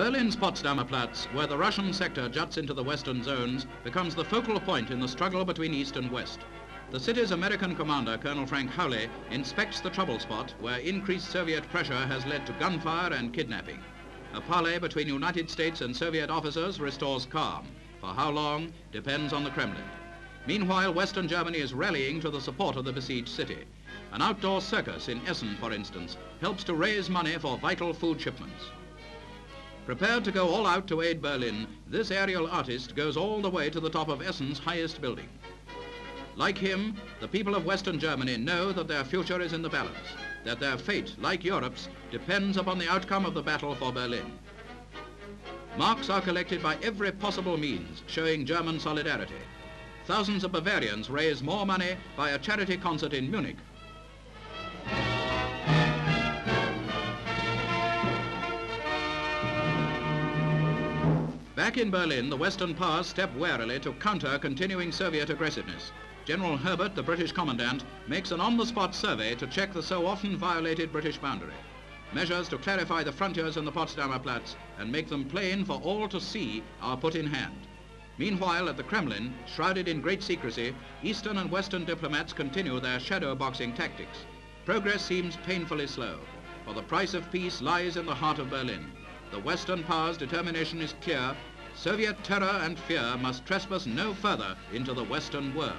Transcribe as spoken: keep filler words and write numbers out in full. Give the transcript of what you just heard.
Berlin's Potsdamer Platz, where the Russian sector juts into the western zones, becomes the focal point in the struggle between east and west. The city's American commander, Colonel Frank Howley, inspects the trouble spot where increased Soviet pressure has led to gunfire and kidnapping. A parley between United States and Soviet officers restores calm. For how long depends on the Kremlin. Meanwhile, Western Germany is rallying to the support of the besieged city. An outdoor circus in Essen, for instance, helps to raise money for vital food shipments. Prepared to go all out to aid Berlin, this aerial artist goes all the way to the top of Essen's highest building. Like him, the people of Western Germany know that their future is in the balance, that their fate, like Europe's, depends upon the outcome of the battle for Berlin. Marks are collected by every possible means, showing German solidarity. Thousands of Bavarians raise more money by a charity concert in Munich. Back in Berlin, the Western powers step warily to counter continuing Soviet aggressiveness. General Herbert, the British commandant, makes an on-the-spot survey to check the so often violated British boundary. Measures to clarify the frontiers in the Potsdamer Platz and make them plain for all to see are put in hand. Meanwhile, at the Kremlin, shrouded in great secrecy, Eastern and Western diplomats continue their shadow boxing tactics. Progress seems painfully slow, for the price of peace lies in the heart of Berlin. The Western powers' determination is clear. Soviet terror and fear must trespass no further into the Western world.